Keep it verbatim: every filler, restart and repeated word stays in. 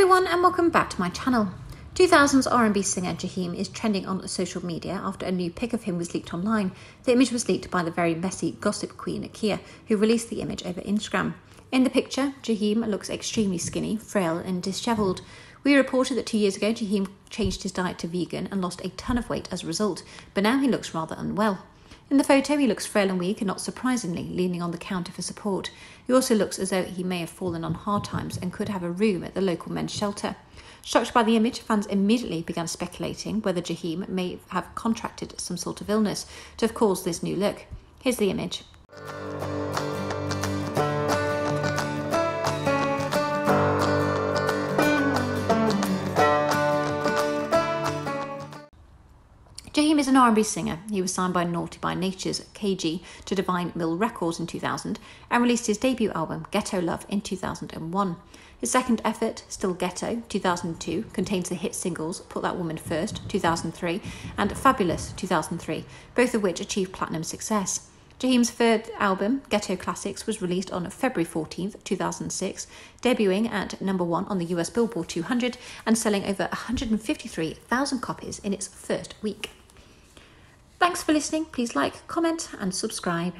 everyone and welcome back to my channel. two thousands R and B singer Jaheim is trending on social media after a new pic of him was leaked online. The image was leaked by the very messy gossip queen Akia, who released the image over Instagram. In the picture, Jaheim looks extremely skinny, frail and dishevelled. We reported that two years ago Jaheim changed his diet to vegan and lost a ton of weight as a result, but now he looks rather unwell. In the photo, he looks frail and weak and, not surprisingly, leaning on the counter for support. He also looks as though he may have fallen on hard times and could have a room at the local men's shelter. Shocked by the image, fans immediately began speculating whether Jaheim may have contracted some sort of illness to have caused this new look. Here's the image. Jaheim is an R and B singer. He was signed by Naughty by Nature's K G to Divine Mill Records in two thousand and released his debut album, Ghetto Love, in two thousand one. His second effort, Still Ghetto, two thousand two, contains the hit singles Put That Woman First, two thousand three, and Fabulous, two thousand three, both of which achieved platinum success. Jaheim's third album, Ghetto Classics, was released on February fourteenth, two thousand six, debuting at number one on the U S Billboard two hundred and selling over one hundred fifty-three thousand copies in its first week. Thanks for listening. Please like, comment and subscribe.